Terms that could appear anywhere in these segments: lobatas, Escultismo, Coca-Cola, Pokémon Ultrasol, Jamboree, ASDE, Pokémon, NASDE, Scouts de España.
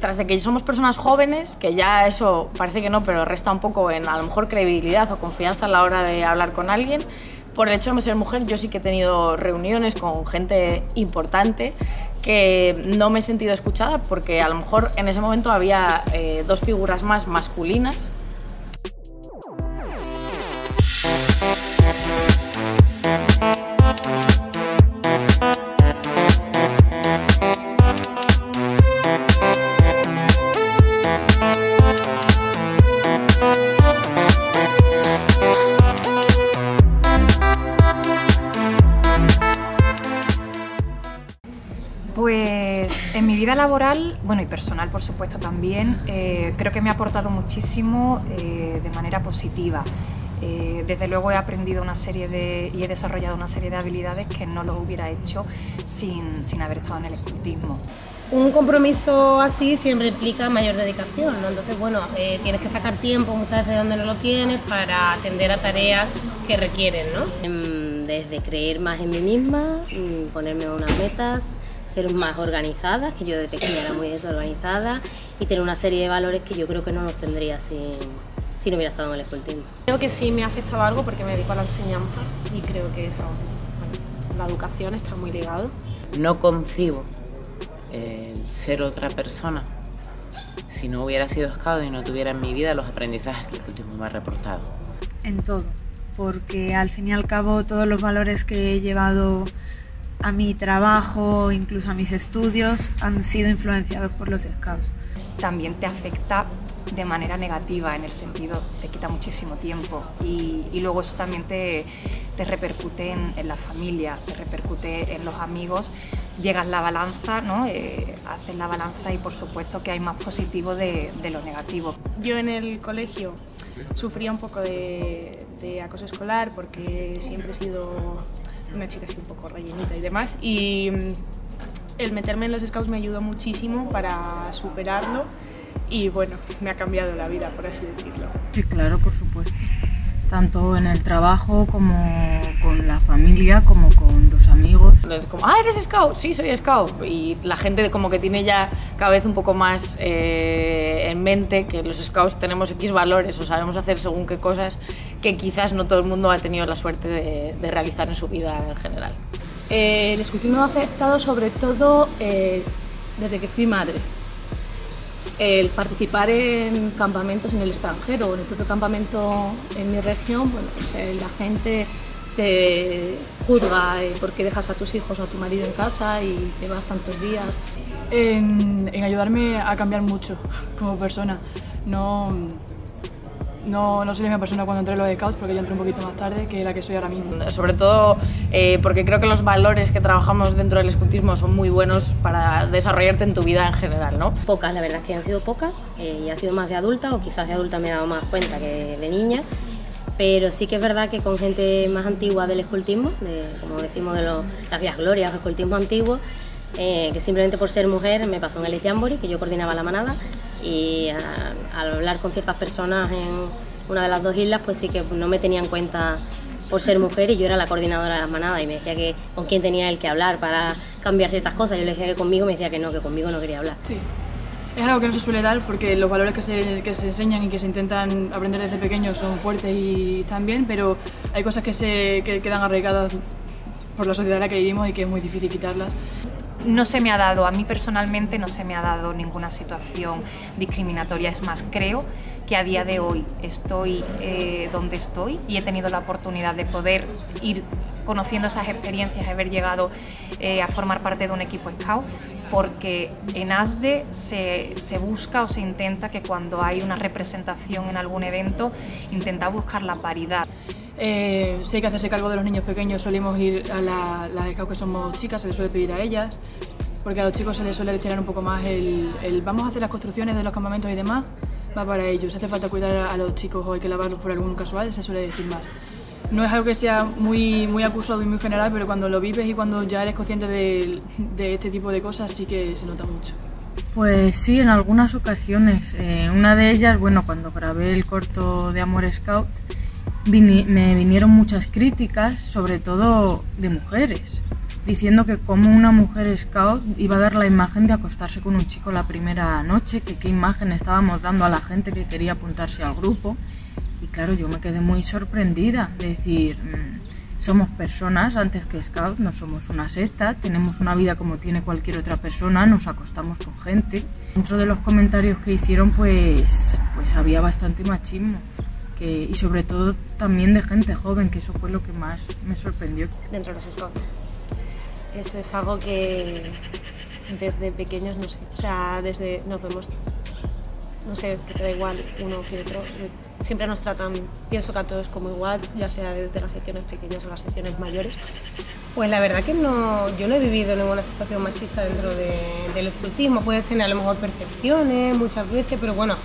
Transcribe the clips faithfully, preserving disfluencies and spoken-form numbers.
tras de que somos personas jóvenes, que ya eso parece que no, pero resta un poco en a lo mejor credibilidad o confianza a la hora de hablar con alguien. Por el hecho de ser mujer, yo sí que he tenido reuniones con gente importante que no me he sentido escuchada porque a lo mejor en ese momento había eh, dos figuras más masculinas. Pues en mi vida laboral, bueno, y personal por supuesto también, eh, creo que me ha aportado muchísimo eh, de manera positiva. Eh, desde luego he aprendido una serie de, y he desarrollado una serie de habilidades que no lo hubiera hecho sin, sin haber estado en el escultismo. Un compromiso así siempre implica mayor dedicación, ¿no? Entonces, bueno, eh, tienes que sacar tiempo muchas veces donde no lo tienes para atender a tareas que requieren, ¿no? Desde creer más en mí misma, ponerme unas metas, ser más organizada, que yo de pequeña era muy desorganizada, y tener una serie de valores que yo creo que no los tendría si, si no hubiera estado en el escultismo. Creo que sí me ha afectado algo porque me dedico a la enseñanza y creo que eso, bueno, la educación está muy ligado. No concibo el ser otra persona. Si no hubiera sido scout y no tuviera en mi vida los aprendizajes que el escultismo me ha reportado. En todo, porque al fin y al cabo todos los valores que he llevado a mi trabajo, incluso a mis estudios, han sido influenciados por los scouts. También te afecta de manera negativa, en el sentido, te quita muchísimo tiempo y, y luego eso también te, te repercute en, en la familia, te repercute en los amigos, llegas la balanza, ¿no? eh, haces la balanza y por supuesto que hay más positivo de, de lo negativo. Yo en el colegio sufría un poco de, de acoso escolar porque siempre he sido una chica así un poco rellenita y demás, y el meterme en los scouts me ayudó muchísimo para superarlo y bueno, me ha cambiado la vida, por así decirlo. Sí, claro, por supuesto. Tanto en el trabajo como con la familia, como con los amigos. Como, ah, ¿eres scout? Sí, soy scout. Y la gente como que tiene ya cada vez un poco más eh, en mente que los scouts tenemos X valores o sabemos hacer según qué cosas que quizás no todo el mundo ha tenido la suerte de, de realizar en su vida en general. Eh, el escultismo me ha afectado sobre todo eh, desde que fui madre. El participar en campamentos en el extranjero o en el propio campamento en mi región, bueno, pues la gente te juzga porque dejas a tus hijos o a tu marido en casa y te vas tantos días. En, en ayudarme a cambiar mucho como persona. No, No, no soy la misma persona cuando entré en los scouts porque yo entré un poquito más tarde que la que soy ahora mismo. Sobre todo eh, porque creo que los valores que trabajamos dentro del escultismo son muy buenos para desarrollarte en tu vida en general, ¿no? Pocas, la verdad es que han sido pocas, eh, y ha sido más de adulta, o quizás de adulta me he dado más cuenta que de niña, pero sí que es verdad que con gente más antigua del escultismo, de, como decimos de los, las viejas glorias, el escultismo antiguo, eh, que simplemente por ser mujer me pasó en el Jamboree, que yo coordinaba la manada, y al hablar con ciertas personas en una de las dos islas, pues sí que no me tenían en cuenta por ser mujer y yo era la coordinadora de las manadas y me decía que con quién tenía él que hablar para cambiar ciertas cosas. Yo le decía que conmigo, me decía que no, que conmigo no quería hablar. Sí, es algo que no se suele dar porque los valores que se, que se enseñan y que se intentan aprender desde pequeños son fuertes y están bien, pero hay cosas que se que quedan arraigadas por la sociedad en la que vivimos y que es muy difícil quitarlas. No se me ha dado, a mí personalmente no se me ha dado ninguna situación discriminatoria, es más, creo que a día de hoy estoy eh, donde estoy y he tenido la oportunidad de poder ir conociendo esas experiencias, haber llegado eh, a formar parte de un equipo scout, porque en NASDE se, se busca o se intenta que cuando hay una representación en algún evento, intenta buscar la paridad. Eh, si hay que hacerse cargo de los niños pequeños, solemos ir a la, las scouts que somos chicas, se les suele pedir a ellas, porque a los chicos se les suele destinar un poco más el, el vamos a hacer las construcciones de los campamentos y demás, va para ellos. Si hace falta cuidar a los chicos o hay que lavarlos por algún casual, se suele decir más. No es algo que sea muy, muy acusado y muy general, pero cuando lo vives y cuando ya eres consciente de, de este tipo de cosas, sí que se nota mucho. Pues sí, en algunas ocasiones. Eh, una de ellas, bueno, cuando grabé el corto de Amor Scout, me vinieron muchas críticas, sobre todo de mujeres, diciendo que como una mujer scout iba a dar la imagen de acostarse con un chico la primera noche, que qué imagen estábamos dando a la gente que quería apuntarse al grupo. Y claro, yo me quedé muy sorprendida, de decir, somos personas antes que scout, no somos una secta, tenemos una vida como tiene cualquier otra persona, nos acostamos con gente. Dentro de los comentarios que hicieron pues, pues había bastante machismo. Que, y sobre todo también de gente joven, que eso fue lo que más me sorprendió. Dentro de los scouts, eso es algo que desde pequeños, no sé, o sea, desde nos vemos, no sé, que te da igual uno que otro, siempre nos tratan, pienso que a todos como igual, ya sea desde las secciones pequeñas a las secciones mayores. Pues la verdad que no, yo no he vivido ninguna situación machista dentro de, del escultismo, puedes tener a lo mejor percepciones muchas veces, pero bueno,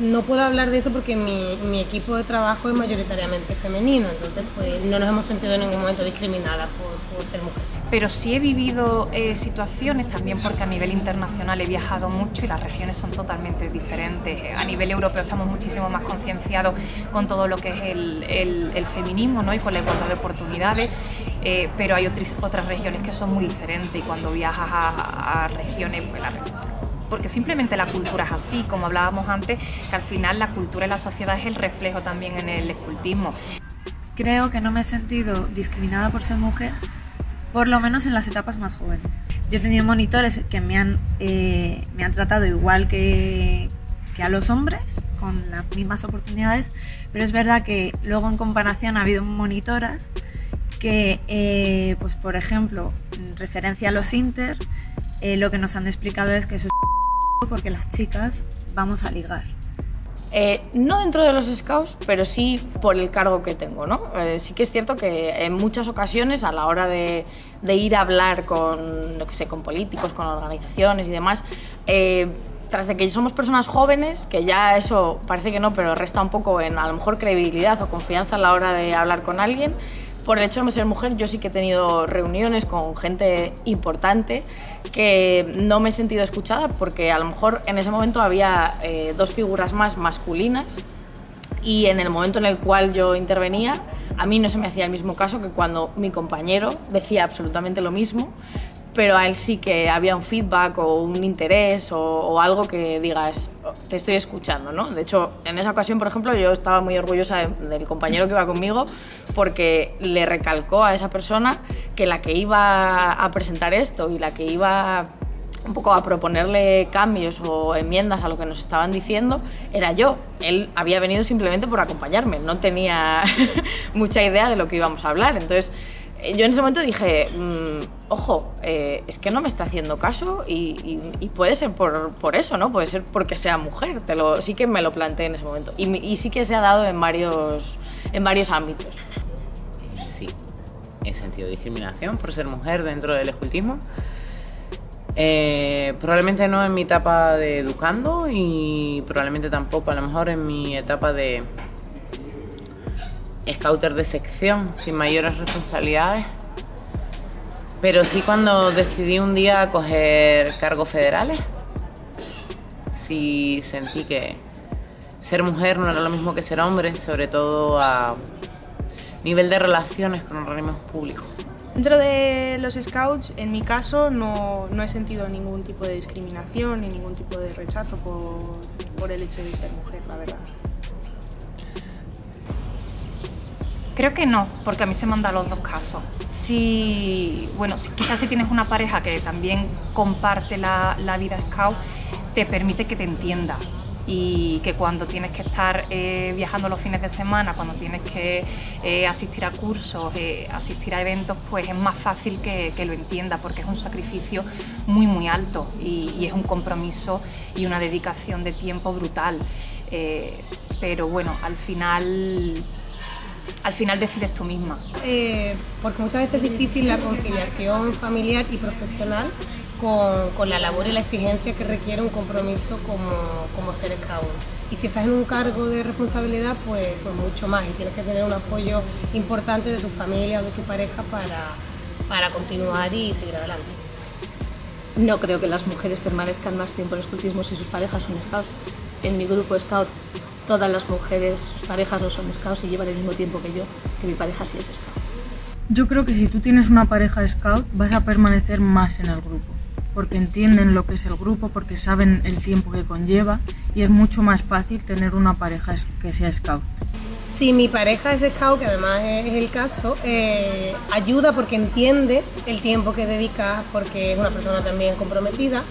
no puedo hablar de eso porque mi, mi equipo de trabajo es mayoritariamente femenino, entonces pues no nos hemos sentido en ningún momento discriminadas por, por ser mujeres. Pero sí he vivido eh, situaciones también, porque a nivel internacional he viajado mucho y las regiones son totalmente diferentes. A nivel europeo estamos muchísimo más concienciados con todo lo que es el, el, el feminismo, ¿no? Y con la igualdad de oportunidades, eh, pero hay otras, otras regiones que son muy diferentes, y cuando viajas a, a regiones, pues la porque simplemente la cultura es así, como hablábamos antes, que al final la cultura y la sociedad es el reflejo también en el escultismo. Creo que no me he sentido discriminada por ser mujer, por lo menos en las etapas más jóvenes. Yo he tenido monitores que me han, eh, me han tratado igual que, que a los hombres, con las mismas oportunidades, pero es verdad que luego en comparación ha habido monitoras que, eh, pues por ejemplo, en referencia a los inter, eh, lo que nos han explicado es que eso es porque las chicas vamos a ligar. Eh, no dentro de los scouts, pero sí por el cargo que tengo, ¿no? Eh, sí que es cierto que en muchas ocasiones a la hora de, de ir a hablar con, lo que sé, con políticos, con organizaciones y demás, eh, tras de que somos personas jóvenes, que ya eso parece que no, pero resta un poco en a lo mejor credibilidad o confianza a la hora de hablar con alguien. Por el hecho de ser mujer, yo sí que he tenido reuniones con gente importante que no me he sentido escuchada, porque a lo mejor en ese momento había eh, dos figuras más masculinas, y en el momento en el cual yo intervenía, a mí no se me hacía el mismo caso que cuando mi compañero decía absolutamente lo mismo, pero a él sí que había un feedback o un interés o, o algo que digas, te estoy escuchando, ¿no? De hecho, en esa ocasión, por ejemplo, yo estaba muy orgullosa de, del compañero que iba conmigo, porque le recalcó a esa persona que la que iba a presentar esto y la que iba un poco a proponerle cambios o enmiendas a lo que nos estaban diciendo era yo. Él había venido simplemente por acompañarme, no tenía mucha idea de lo que íbamos a hablar. Entonces, yo en ese momento dije, mmm, ojo, eh, es que no me está haciendo caso y, y, y puede ser por, por eso, ¿no? Puede ser porque sea mujer, te lo, sí que me lo planteé en ese momento. Y, y sí que se ha dado en varios, en varios ámbitos. Sí, he sentido discriminación por ser mujer dentro del escultismo. Eh, probablemente no en mi etapa de educando y probablemente tampoco a lo mejor en mi etapa de scouter de sección, sin mayores responsabilidades, pero sí cuando decidí un día coger cargos federales, sí sentí que ser mujer no era lo mismo que ser hombre, sobre todo a nivel de relaciones con organismos públicos. Dentro de los scouts, en mi caso, no, no he sentido ningún tipo de discriminación ni ningún tipo de rechazo por, por el hecho de ser mujer, la verdad. Creo que no, porque a mí se me han dado los dos casos. Si, bueno, si, quizás si tienes una pareja que también comparte la, la vida scout, te permite que te entienda, y que cuando tienes que estar eh, viajando los fines de semana, cuando tienes que eh, asistir a cursos, eh, asistir a eventos, pues es más fácil que, que lo entienda, porque es un sacrificio muy muy alto y, y es un compromiso y una dedicación de tiempo brutal. Eh, pero bueno, al final, al final decides tú misma. Eh, porque muchas veces es difícil la conciliación familiar y profesional Con, con la labor y la exigencia que requiere un compromiso como, como ser scout. Y si estás en un cargo de responsabilidad, pues, pues mucho más, y tienes que tener un apoyo importante de tu familia o de tu pareja para, para continuar y seguir adelante. No creo que las mujeres permanezcan más tiempo en el escultismo si sus parejas son scout. En mi grupo scout, todas las mujeres, sus parejas no son scouts y llevan el mismo tiempo que yo, que mi pareja sí es scout. Yo creo que si tú tienes una pareja de scout vas a permanecer más en el grupo, porque entienden lo que es el grupo, porque saben el tiempo que conlleva y es mucho más fácil tener una pareja que sea scout. Si mi pareja es scout, que además es el caso, eh, ayuda porque entiende el tiempo que dedicas, porque es una persona también comprometida,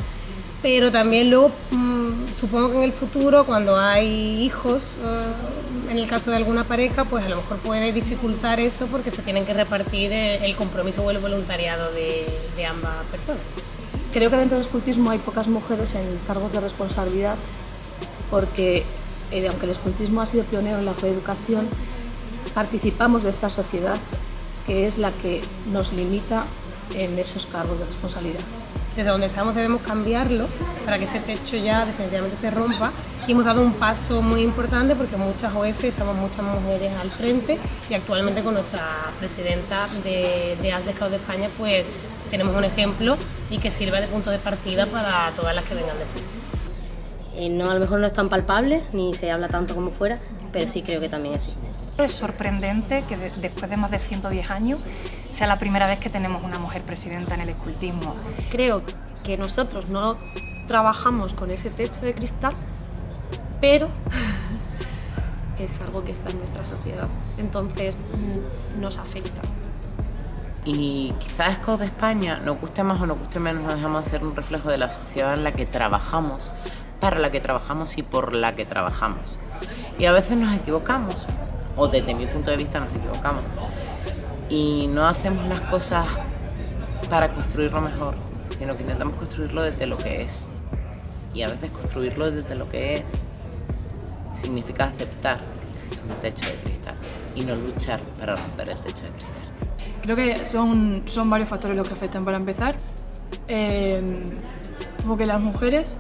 pero también luego mmm, supongo que en el futuro, cuando hay hijos, eh, en el caso de alguna pareja, pues a lo mejor puede dificultar eso porque se tienen que repartir el compromiso o el voluntariado de, de ambas personas. Creo que dentro del escultismo hay pocas mujeres en cargos de responsabilidad porque, eh, aunque el escultismo ha sido pionero en la coeducación, participamos de esta sociedad que es la que nos limita en esos cargos de responsabilidad. Desde donde estamos debemos cambiarlo para que ese techo ya definitivamente se rompa y hemos dado un paso muy importante porque muchas O F estamos muchas mujeres al frente y actualmente con nuestra presidenta de, de NASDE Scouts de España pues tenemos un ejemplo y que sirva de punto de partida para todas las que vengan después. Eh, no, a lo mejor no es tan palpable ni se habla tanto como fuera, pero sí creo que también existe. Es sorprendente que de, después de más de ciento diez años sea la primera vez que tenemos una mujer presidenta en el escultismo. Creo que nosotros no trabajamos con ese techo de cristal, pero es algo que está en nuestra sociedad, entonces nos afecta. Y quizás Scouts de España, nos guste más o nos guste menos, nos dejamos ser un reflejo de la sociedad en la que trabajamos, para la que trabajamos y por la que trabajamos. Y a veces nos equivocamos, o desde mi punto de vista nos equivocamos. Y no hacemos las cosas para construirlo mejor, sino que intentamos construirlo desde lo que es. Y a veces construirlo desde lo que es significa aceptar que existe un techo de cristal y no luchar para romper el techo de cristal. Creo que son, son varios factores los que afectan. Para empezar, eh, como que las mujeres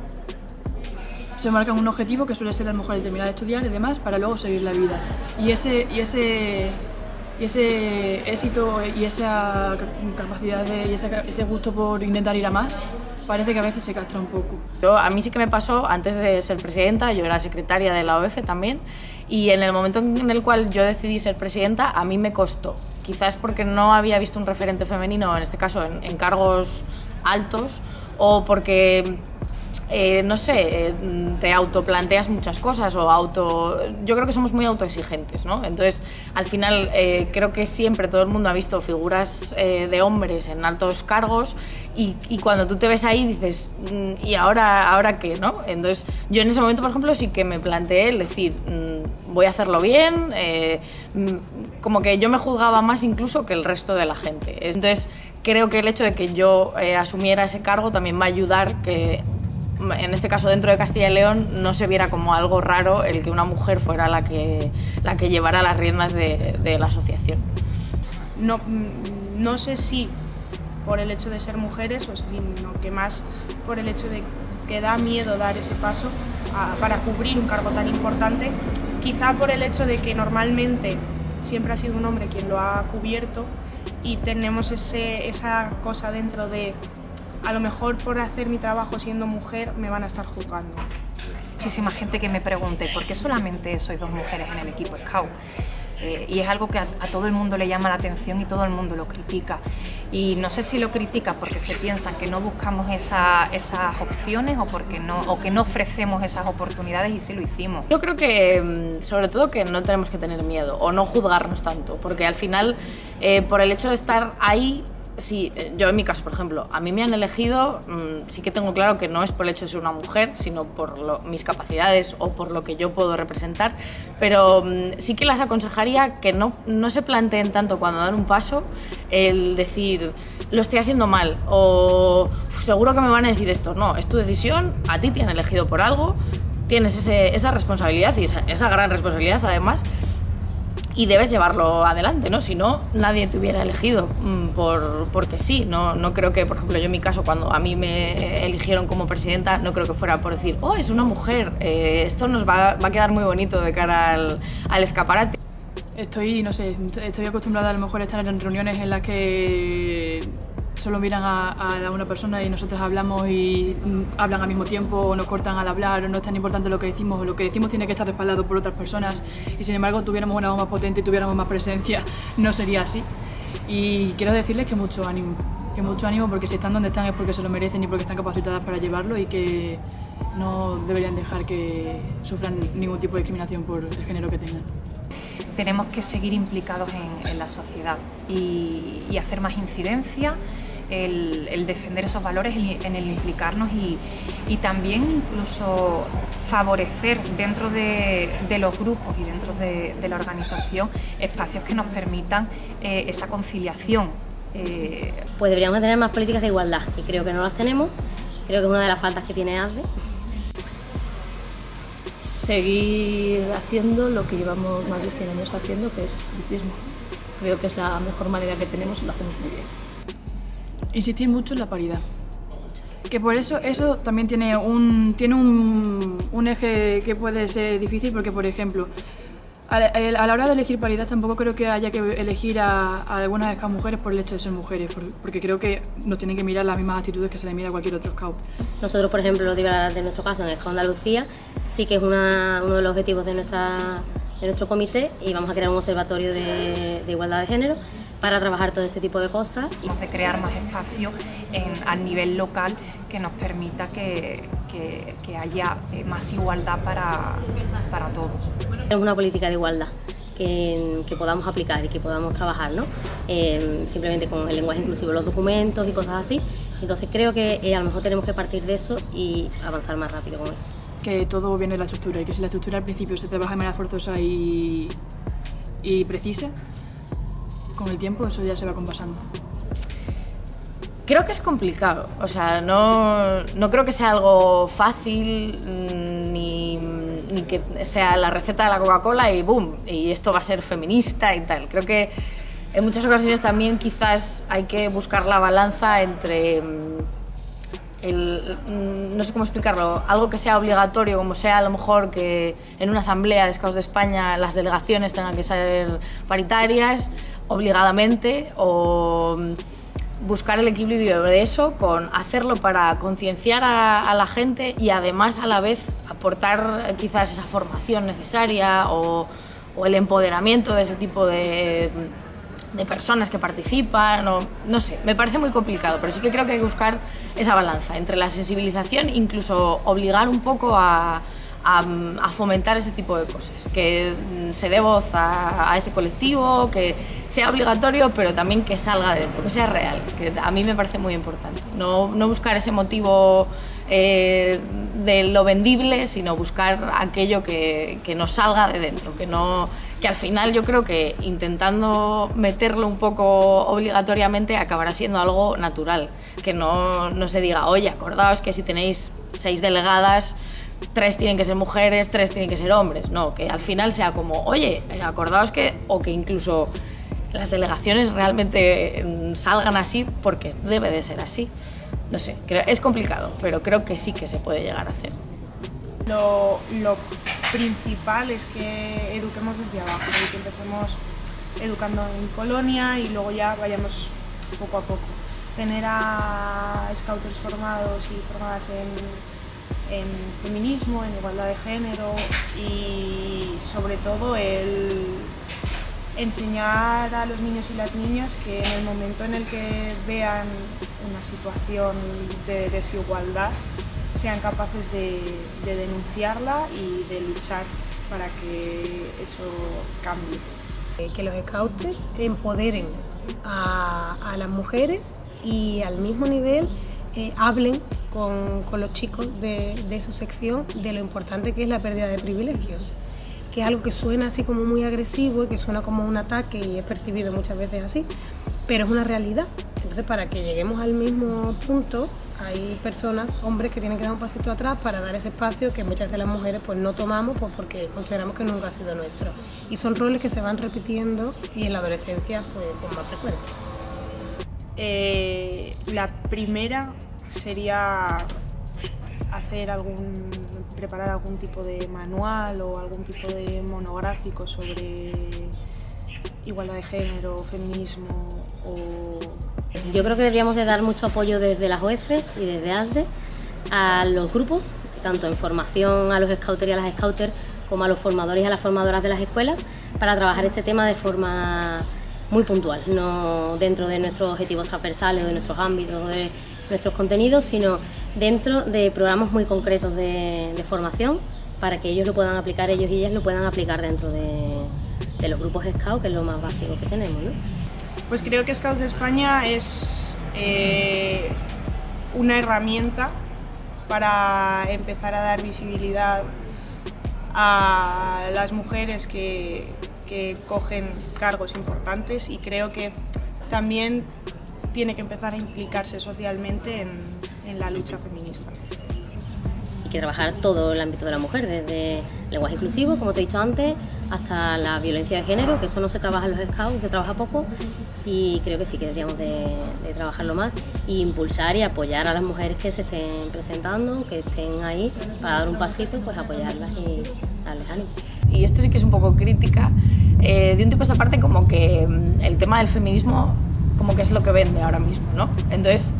se marcan un objetivo que suele ser las mujeres terminar de estudiar y demás para luego seguir la vida. Y ese... Y ese Y ese éxito y esa capacidad de, y ese, ese gusto por intentar ir a más, parece que a veces se castra un poco. Yo, a mí sí que me pasó, antes de ser presidenta, yo era secretaria de la O F también, y en el momento en el cual yo decidí ser presidenta, a mí me costó. Quizás porque no había visto un referente femenino, en este caso en, en cargos altos, o porque... Eh, no sé, eh, te autoplanteas muchas cosas o auto... Yo creo que somos muy autoexigentes, ¿no? Entonces, al final, eh, creo que siempre todo el mundo ha visto figuras eh, de hombres en altos cargos y, y cuando tú te ves ahí dices, ¿y ahora, ahora qué, no? Entonces, yo en ese momento, por ejemplo, sí que me planteé el decir, voy a hacerlo bien, eh, como que yo me juzgaba más incluso que el resto de la gente. Entonces, creo que el hecho de que yo eh, asumiera ese cargo también va a ayudar que... En este caso, dentro de Castilla y León, no se viera como algo raro el que una mujer fuera la que, la que llevara las riendas de, de la asociación. No, no sé si por el hecho de ser mujeres, o sino que más por el hecho de que da miedo dar ese paso a, para cubrir un cargo tan importante, quizá por el hecho de que normalmente siempre ha sido un hombre quien lo ha cubierto y tenemos ese, esa cosa dentro de... A lo mejor por hacer mi trabajo siendo mujer me van a estar juzgando. Muchísima gente que me pregunte por qué solamente sois dos mujeres en el equipo Scout. Eh, y es algo que a, a todo el mundo le llama la atención y todo el mundo lo critica. Y no sé si lo critica porque se piensan que no buscamos esa, esas opciones o, porque no, o que no ofrecemos esas oportunidades y sí lo hicimos. Yo creo que, sobre todo, que no tenemos que tener miedo o no juzgarnos tanto, porque al final, eh, por el hecho de estar ahí, sí, yo en mi caso, por ejemplo, a mí me han elegido, mmm, sí que tengo claro que no es por el hecho de ser una mujer, sino por lo, mis capacidades o por lo que yo puedo representar, pero mmm, sí que las aconsejaría que no, no se planteen tanto cuando dan un paso el decir, lo estoy haciendo mal o seguro que me van a decir esto. No, es tu decisión, a ti te han elegido por algo, tienes ese, esa responsabilidad y esa, esa gran responsabilidad además, y debes llevarlo adelante, ¿no? Si no, nadie te hubiera elegido por, porque sí. No, no creo que, por ejemplo, yo en mi caso, cuando a mí me eligieron como presidenta, no creo que fuera por decir, oh, es una mujer, eh, esto nos va, va a quedar muy bonito de cara al, al escaparate. Estoy, no sé, estoy acostumbrada a lo mejor a estar en reuniones en las que solo miran a, a una persona y nosotros hablamos y hablan al mismo tiempo o nos cortan al hablar o no es tan importante lo que decimos o lo que decimos tiene que estar respaldado por otras personas y sin embargo tuviéramos una voz más potente y tuviéramos más presencia, no sería así. Y quiero decirles que mucho ánimo, que mucho ánimo, porque si están donde están es porque se lo merecen y porque están capacitadas para llevarlo, y que no deberían dejar que sufran ningún tipo de discriminación por el género que tengan. Tenemos que seguir implicados en, en la sociedad y, y hacer más incidencia, el, el defender esos valores, el, en el implicarnos y, y también incluso favorecer dentro de, de los grupos y dentro de, de la organización espacios que nos permitan eh, esa conciliación. Eh. Pues deberíamos tener más políticas de igualdad y creo que no las tenemos, creo que es una de las faltas que tiene NASDE. Seguir haciendo lo que llevamos más de cien años haciendo, que es escultismo. Creo que es la mejor manera que tenemos y lo hacemos muy bien. Insistir mucho en la paridad. Que por eso eso también tiene un, tiene un, un eje que puede ser difícil, porque, por ejemplo, a la, a la hora de elegir paridad tampoco creo que haya que elegir a, a algunas scout mujeres por el hecho de ser mujeres, porque creo que nos tienen que mirar las mismas actitudes que se les mira a cualquier otro scout. Nosotros, por ejemplo, de nuestro caso en el Scout de Andalucía, sí que es una, uno de los objetivos de, nuestra, de nuestro comité, y vamos a crear un observatorio de, de igualdad de género para trabajar todo este tipo de cosas. Vamos a crear más espacios a nivel local que nos permita que, que, que haya más igualdad para, para todos. Es una política de igualdad que, que podamos aplicar y que podamos trabajar, ¿no? Eh, simplemente con el lenguaje inclusivo, los documentos y cosas así. Entonces creo que eh, a lo mejor tenemos que partir de eso y avanzar más rápido con eso. Que todo viene de la estructura, y que si la estructura al principio se trabaja de manera forzosa y, y precisa, con el tiempo eso ya se va compasando. Creo que es complicado, o sea, no, no creo que sea algo fácil, ni, ni que sea la receta de la Coca-Cola y boom, y esto va a ser feminista y tal. Creo que en muchas ocasiones también quizás hay que buscar la balanza entre el, no sé cómo explicarlo, algo que sea obligatorio, como sea a lo mejor que en una asamblea de Scouts de España las delegaciones tengan que ser paritarias obligadamente, o buscar el equilibrio de eso con hacerlo para concienciar a, a la gente y además a la vez aportar quizás esa formación necesaria o, o el empoderamiento de ese tipo de, de personas que participan, o, no sé, me parece muy complicado, pero sí que creo que hay que buscar esa balanza entre la sensibilización, incluso obligar un poco a, a, a fomentar ese tipo de cosas, que se dé voz a, a ese colectivo, que sea obligatorio, pero también que salga de dentro, que sea real, que a mí me parece muy importante. No, no buscar ese motivo eh, de lo vendible, sino buscar aquello que, que nos salga de dentro, que, no, que al final yo creo que intentando meterlo un poco obligatoriamente acabará siendo algo natural, que no, no se diga, oye, acordaos que si tenéis seis delegadas, tres tienen que ser mujeres, tres tienen que ser hombres. No, que al final sea como, oye, acordaos que, o que incluso las delegaciones realmente salgan así porque debe de ser así. No sé, creo, es complicado, pero creo que sí que se puede llegar a hacer. Lo, lo principal es que eduquemos desde abajo, y que empecemos educando en colonia y luego ya vayamos poco a poco. Tener a scouters formados y formadas en en feminismo, en igualdad de género, y sobre todo el enseñar a los niños y las niñas que en el momento en el que vean una situación de desigualdad sean capaces de, de denunciarla y de luchar para que eso cambie. Que los scouters empoderen a, a las mujeres y al mismo nivel eh, hablen Con, con los chicos de, de su sección de lo importante que es la pérdida de privilegios, que es algo que suena así como muy agresivo y que suena como un ataque y es percibido muchas veces así, pero es una realidad. Entonces, para que lleguemos al mismo punto, hay personas, hombres, que tienen que dar un pasito atrás para dar ese espacio que muchas de las mujeres pues no tomamos pues, porque consideramos que nunca ha sido nuestro. Y son roles que se van repitiendo y en la adolescencia pues, con más frecuencia. Eh, la primera sería hacer algún, preparar algún tipo de manual o algún tipo de monográfico sobre igualdad de género, feminismo o... Yo creo que deberíamos de dar mucho apoyo desde las O E F e s y desde ASDE a los grupos, tanto en formación a los scouters y a las scouters como a los formadores y a las formadoras de las escuelas, para trabajar este tema de forma muy puntual, no dentro de nuestros objetivos transversales, de nuestros ámbitos, de nuestros contenidos, sino dentro de programas muy concretos de, de formación para que ellos lo puedan aplicar, ellos y ellas lo puedan aplicar dentro de, de los grupos Scout, que es lo más básico que tenemos, ¿no? Pues creo que Scouts de España es eh, una herramienta para empezar a dar visibilidad a las mujeres que, que cogen cargos importantes, y creo que también tiene que empezar a implicarse socialmente en, en la lucha feminista. Hay que trabajar todo el ámbito de la mujer, desde el lenguaje inclusivo, como te he dicho antes, hasta la violencia de género, que eso no se trabaja en los Scouts, se trabaja poco, y creo que sí que deberíamos de, de trabajarlo más e impulsar y apoyar a las mujeres que se estén presentando, que estén ahí para dar un pasito, pues apoyarlas y darles ánimo. Y esto sí que es un poco crítica, eh, de un tipo a esta parte, como que el tema del feminismo como que es lo que vende ahora mismo, ¿no? Entonces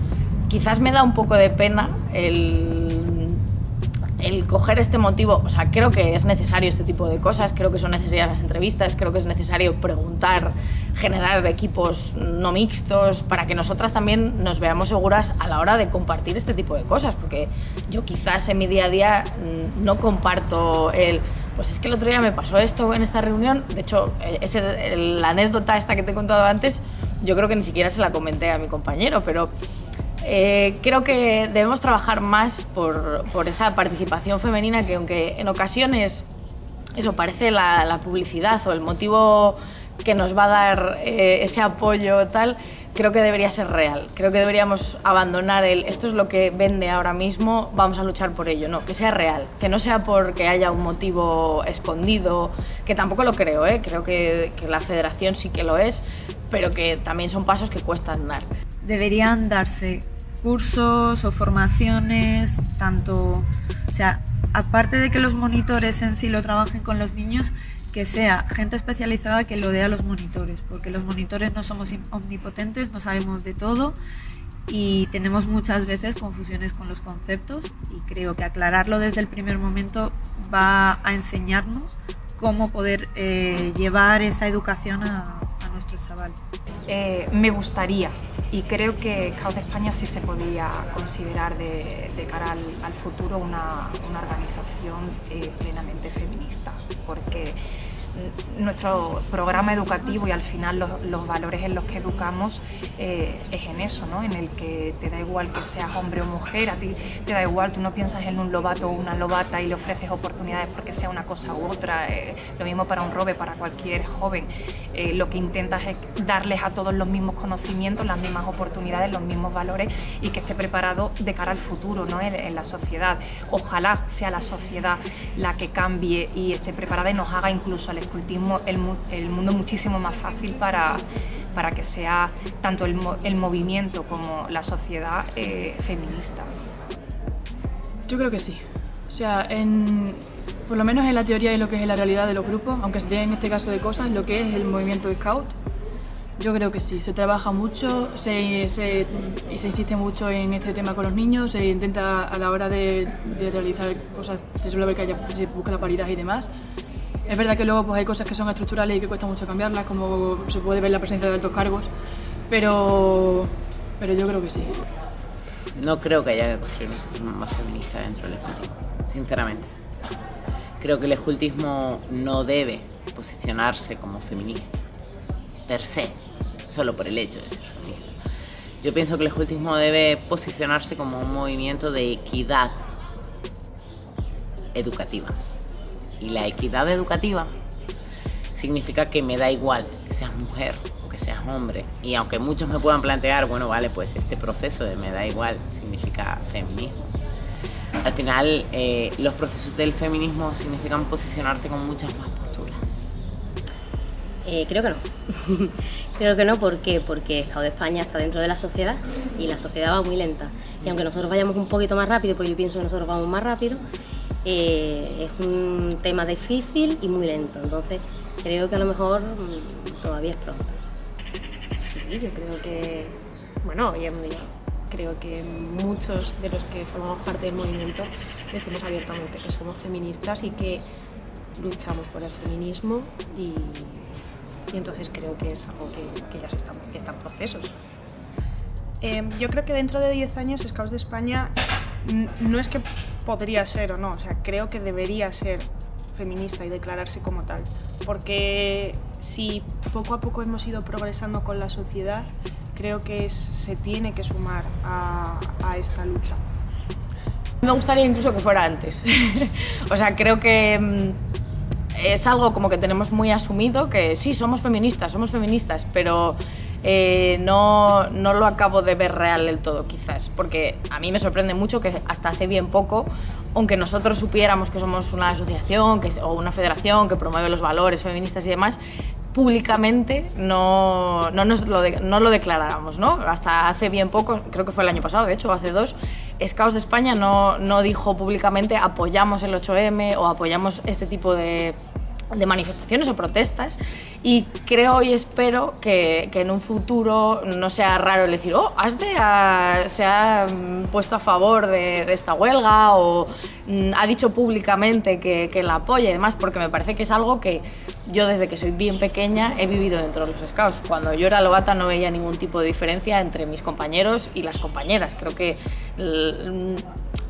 quizás me da un poco de pena el... el coger este motivo. O sea, creo que es necesario este tipo de cosas, creo que son necesarias las entrevistas, creo que es necesario preguntar, generar equipos no mixtos para que nosotras también nos veamos seguras a la hora de compartir este tipo de cosas, porque yo quizás en mi día a día no comparto el pues es que el otro día me pasó esto en esta reunión. De hecho, ese, la anécdota esta que te he contado antes, yo creo que ni siquiera se la comenté a mi compañero, pero Eh, creo que debemos trabajar más por, por esa participación femenina, que aunque en ocasiones eso parece la, la publicidad o el motivo que nos va a dar eh, ese apoyo tal, creo que debería ser real. Creo que deberíamos abandonar el esto es lo que vende ahora mismo, vamos a luchar por ello. No, que sea real, que no sea porque haya un motivo escondido, que tampoco lo creo, ¿eh? Creo que, que la federación sí que lo es, pero que también son pasos que cuestan dar. Deberían darse cursos o formaciones, tanto, o sea, aparte de que los monitores en sí lo trabajen con los niños, que sea gente especializada que lo dé a los monitores, porque los monitores no somos omnipotentes, no sabemos de todo y tenemos muchas veces confusiones con los conceptos, y creo que aclararlo desde el primer momento va a enseñarnos cómo poder eh, llevar esa educación a, a nuestros chavales. Eh, me gustaría, y creo que Scouts de España sí se podría considerar de, de cara al, al futuro una, una organización eh, plenamente feminista, porque nuestro programa educativo y al final los, los valores en los que educamos eh, es en eso, ¿no? En el que te da igual que seas hombre o mujer, a ti te da igual, tú no piensas en un lobato o una lobata y le ofreces oportunidades porque sea una cosa u otra, eh, lo mismo para un robe, para cualquier joven. Eh, lo que intentas es darles a todos los mismos conocimientos, las mismas oportunidades, los mismos valores, y que esté preparado de cara al futuro, ¿no? en, en la sociedad. Ojalá sea la sociedad la que cambie y esté preparada y nos haga incluso al escultismo el, el mundo muchísimo más fácil para, para que sea tanto el, el movimiento como la sociedad eh, feminista. Yo creo que sí. O sea, en, por lo menos en la teoría y lo que es la realidad de los grupos, aunque se dé en este caso de cosas, lo que es el movimiento Scout, yo creo que sí. Se trabaja mucho se, se, y se insiste mucho en este tema con los niños, se intenta a la hora de, de realizar cosas, se suele ver que haya, se busca la paridad y demás. Es verdad que luego pues, hay cosas que son estructurales y que cuesta mucho cambiarlas, como se puede ver la presencia de altos cargos, pero, pero yo creo que sí. No creo que haya que construir un sistema más feminista dentro del escultismo, sinceramente. Creo que el escultismo no debe posicionarse como feminista, per se, solo por el hecho de ser feminista. Yo pienso que el escultismo debe posicionarse como un movimiento de equidad educativa. Y la equidad educativa significa que me da igual que seas mujer o que seas hombre. Y aunque muchos me puedan plantear, bueno, vale, pues este proceso de me da igual significa feminismo. Al final, eh, los procesos del feminismo significan posicionarte con muchas más posturas. Eh, creo que no. Creo que no, ¿por qué? Porque Scouts de España está dentro de la sociedad y la sociedad va muy lenta. Y aunque nosotros vayamos un poquito más rápido, porque yo pienso que nosotros vamos más rápido, Eh, es un tema difícil y muy lento, entonces creo que a lo mejor todavía es pronto. Sí, yo creo que, bueno, hoy en día creo que muchos de los que formamos parte del movimiento decimos abiertamente que somos feministas y que luchamos por el feminismo y, y entonces creo que es algo que, que ya se está, que está en procesos. Eh, yo creo que dentro de diez años Scouts de España no es que podría ser o no, o sea, creo que debería ser feminista y declararse como tal, porque si poco a poco hemos ido progresando con la sociedad, creo que es, se tiene que sumar a, a esta lucha. Me gustaría incluso que fuera antes. O sea, creo que es algo como que tenemos muy asumido, que sí, somos feministas, somos feministas, pero eh, no, no lo acabo de ver real del todo, quizás, porque a mí me sorprende mucho que hasta hace bien poco, aunque nosotros supiéramos que somos una asociación que, o una federación que promueve los valores feministas y demás, públicamente no, no, nos lo de, no lo declaráramos, ¿no? Hasta hace bien poco, creo que fue el año pasado, de hecho, hace dos, Scouts de España no, no dijo públicamente apoyamos el ocho eme o apoyamos este tipo de, de manifestaciones o protestas, y creo y espero que, que en un futuro no sea raro el decir oh, ASDE ha, se ha puesto a favor de, de esta huelga o ha dicho públicamente que, que la apoya y demás, porque me parece que es algo que yo desde que soy bien pequeña he vivido dentro de los Scouts. Cuando yo era novata no veía ningún tipo de diferencia entre mis compañeros y las compañeras. Creo que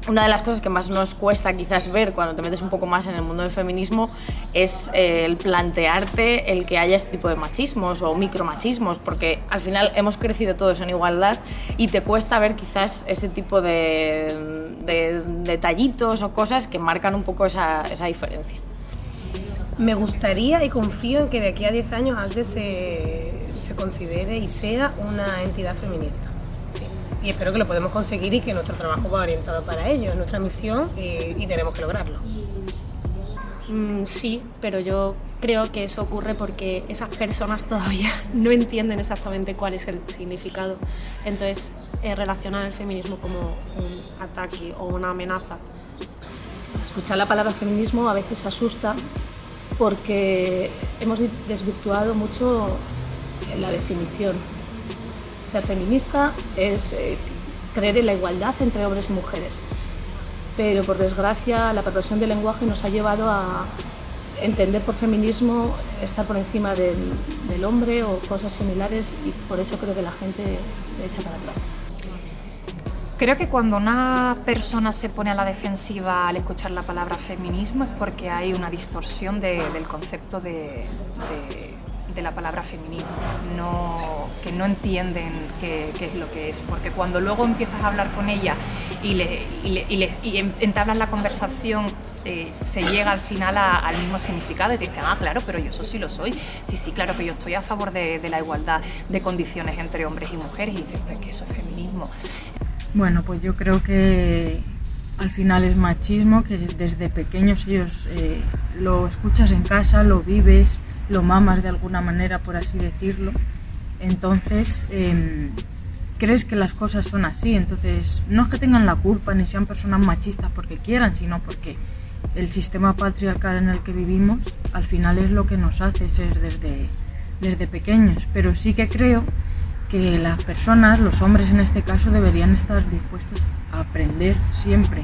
una de las cosas que más nos cuesta quizás ver cuando te metes un poco más en el mundo del feminismo es eh, el plantearte el que haya este tipo de machismos o micromachismos, porque al final hemos crecido todos en igualdad y te cuesta ver quizás ese tipo de, de detallitos o cosas que marcan un poco esa, esa diferencia. Me gustaría y confío en que de aquí a diez años ASDE se, se considere y sea una entidad feminista. Sí. Y espero que lo podamos conseguir y que nuestro trabajo va orientado para ello, es nuestra misión y, y tenemos que lograrlo. Mm, sí, pero yo creo que eso ocurre porque esas personas todavía no entienden exactamente cuál es el significado. Entonces, eh, relacionar el feminismo como un ataque o una amenaza. Escuchar la palabra feminismo a veces asusta, porque hemos desvirtuado mucho la definición. Ser feminista es eh, creer en la igualdad entre hombres y mujeres, pero por desgracia la perversión del lenguaje nos ha llevado a entender por feminismo estar por encima del, del hombre o cosas similares, y por eso creo que la gente echa para atrás. Creo que cuando una persona se pone a la defensiva al escuchar la palabra feminismo es porque hay una distorsión de, del concepto de, de, de la palabra feminismo, no, que no entienden qué, qué es lo que es, porque cuando luego empiezas a hablar con ella y, le, y, le, y, le, y entablas la conversación, eh, se llega al final a, al mismo significado y te dicen, ah, claro, pero yo eso sí lo soy, sí, sí, claro que yo estoy a favor de, de la igualdad de condiciones entre hombres y mujeres, y dices, pues que eso es feminismo. Bueno, pues yo creo que al final es machismo, que desde pequeños ellos eh, lo escuchas en casa, lo vives, lo mamas de alguna manera, por así decirlo. Entonces, eh, crees que las cosas son así. Entonces, no es que tengan la culpa ni sean personas machistas porque quieran, sino porque el sistema patriarcal en el que vivimos al final es lo que nos hace ser desde, desde pequeños. Pero sí que creo que las personas, los hombres en este caso, deberían estar dispuestos a aprender siempre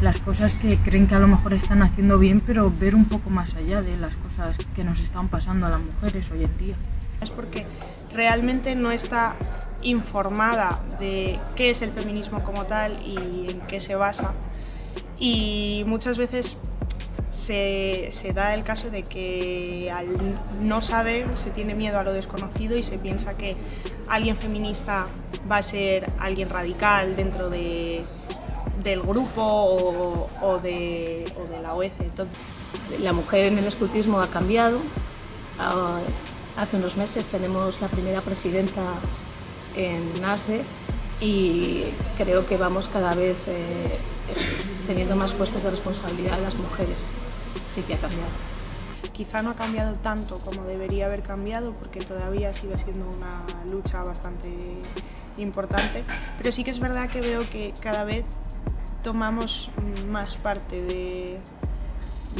las cosas que creen que a lo mejor están haciendo bien, pero ver un poco más allá de las cosas que nos están pasando a las mujeres hoy en día. Es porque realmente no está informada de qué es el feminismo como tal y en qué se basa, y muchas veces Se, se da el caso de que al no saber se tiene miedo a lo desconocido y se piensa que alguien feminista va a ser alguien radical dentro de, del grupo o, o, de, o de la O E C E. Entonces, la mujer en el escultismo ha cambiado. Hace unos meses tenemos la primera presidenta en NASDE y creo que vamos cada vez eh, teniendo más puestos de responsabilidad de las mujeres. Sí que ha cambiado. Quizá no ha cambiado tanto como debería haber cambiado, porque todavía sigue siendo una lucha bastante importante, pero sí que es verdad que veo que cada vez tomamos más parte de,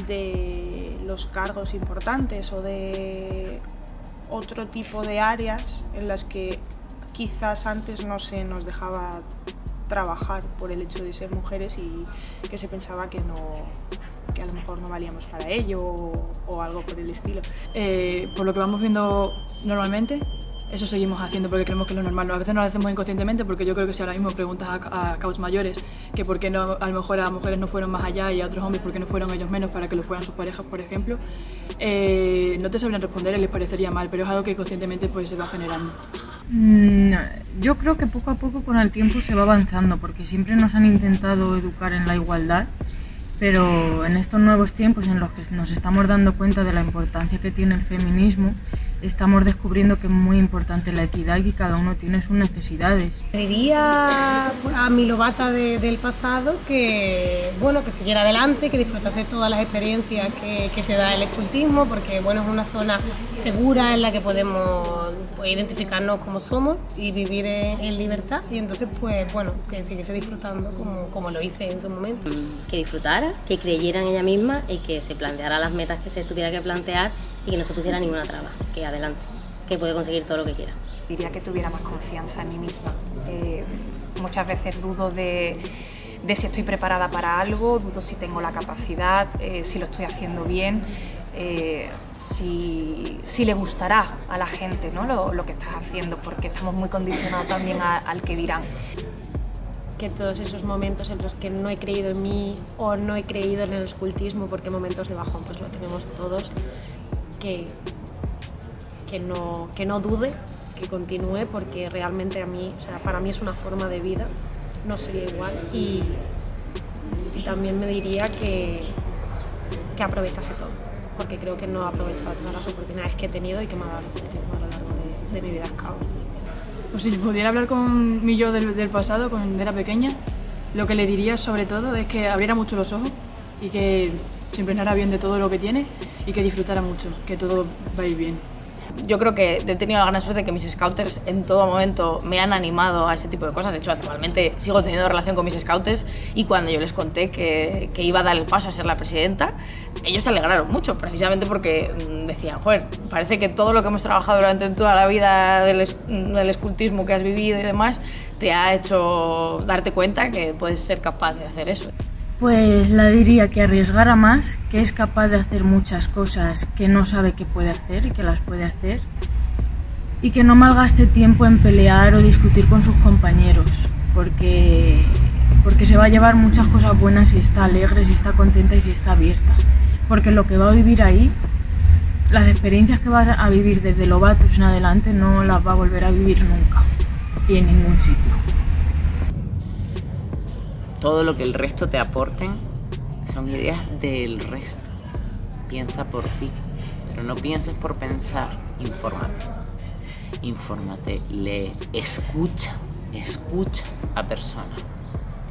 de los cargos importantes o de otro tipo de áreas en las que quizás antes no se nos dejaba trabajar por el hecho de ser mujeres y que se pensaba que no, que que a lo mejor no valíamos para ello o, o algo por el estilo. Eh, por lo que vamos viendo normalmente, eso seguimos haciendo porque creemos que es lo normal. A veces no lo hacemos inconscientemente, porque yo creo que si ahora mismo preguntas a, a scouts mayores que por qué no, a lo mejor a mujeres no fueron más allá y a otros hombres por qué no fueron ellos menos para que lo fueran sus parejas, por ejemplo, eh, no te sabrían responder y les parecería mal, pero es algo que conscientemente pues, se va generando. Mm, yo creo que poco a poco con el tiempo se va avanzando, porque siempre nos han intentado educar en la igualdad, pero en estos nuevos tiempos en los que nos estamos dando cuenta de la importancia que tiene el feminismo, estamos descubriendo que es muy importante la equidad y que cada uno tiene sus necesidades. Diría a mi Lobata de, del pasado que, bueno, que siguiera adelante, que disfrutase todas las experiencias que, que te da el escultismo, porque bueno, es una zona segura en la que podemos pues, identificarnos como somos y vivir en, en libertad, y entonces pues bueno, que siguiese disfrutando como, como lo hice en su momento. Que disfrutara, que creyera en ella misma y que se planteara las metas que se tuviera que plantear y que no se pusiera ninguna traba, que adelante, que puede conseguir todo lo que quiera. Diría que tuviera más confianza en mí misma. Eh, muchas veces dudo de, de si estoy preparada para algo, dudo si tengo la capacidad, eh, si lo estoy haciendo bien, eh, si, si le gustará a la gente, ¿no? lo, lo que estás haciendo, porque estamos muy condicionados también a, al que dirán. Que todos esos momentos en los que no he creído en mí o no he creído en el escultismo, porque momentos de bajón pues lo tenemos todos, que Que no, que no dude, que continúe, porque realmente a mí, o sea, para mí es una forma de vida, no sería igual, y, y también me diría que, que aprovechase todo, porque creo que no he aprovechado todas las oportunidades que he tenido y que me ha dado el escultismo a lo largo de, de mi vida scout. Pues si pudiera hablar con mi yo del, del pasado, cuando era pequeña, lo que le diría sobre todo es que abriera mucho los ojos y que se impregnara bien de todo lo que tiene y que disfrutara mucho, que todo va a ir bien. Yo creo que he tenido la gran suerte de que mis scouters en todo momento me han animado a ese tipo de cosas. De hecho, actualmente sigo teniendo relación con mis scouters y cuando yo les conté que, que iba a dar el paso a ser la presidenta, ellos se alegraron mucho, precisamente porque decían, joder, parece que todo lo que hemos trabajado durante toda la vida del, del escultismo que has vivido y demás te ha hecho darte cuenta que puedes ser capaz de hacer eso. Pues la diría que arriesgara más, que es capaz de hacer muchas cosas que no sabe que puede hacer y que las puede hacer, y que no malgaste tiempo en pelear o discutir con sus compañeros, porque, porque se va a llevar muchas cosas buenas si está alegre, si está contenta y si está abierta, porque lo que va a vivir ahí, las experiencias que va a vivir desde Lobatus en adelante no las va a volver a vivir nunca y en ningún sitio. Todo lo que el resto te aporten son ideas del resto. Piensa por ti, pero no pienses por pensar. Infórmate, infórmate, lee, escucha, escucha a personas,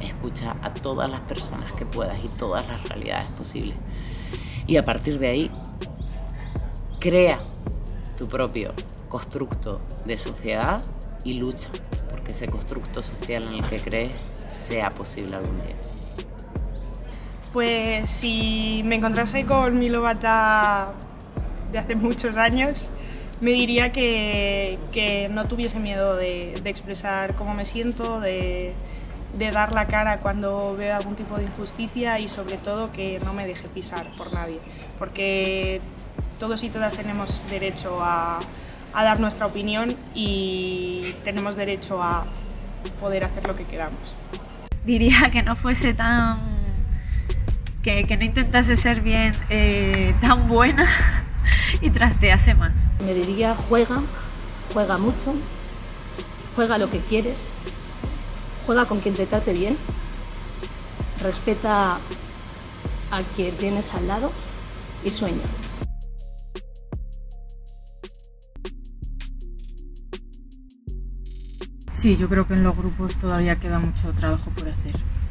escucha a todas las personas que puedas y todas las realidades posibles. Y a partir de ahí, crea tu propio constructo de sociedad y lucha porque ese constructo social en el que crees sea posible algún día. Pues si me encontrase con mi Lobata de hace muchos años, me diría que, que no tuviese miedo de, de expresar cómo me siento, de, de dar la cara cuando veo algún tipo de injusticia y sobre todo que no me deje pisar por nadie, porque todos y todas tenemos derecho a a dar nuestra opinión y tenemos derecho a poder hacer lo que queramos. Diría que no fuese tan... que, que no intentase ser bien eh, tan buena y trastease más. Me diría juega, juega mucho, juega lo que quieres, juega con quien te trate bien, respeta a quien tienes al lado y sueña. Sí, yo creo que en los grupos todavía queda mucho trabajo por hacer.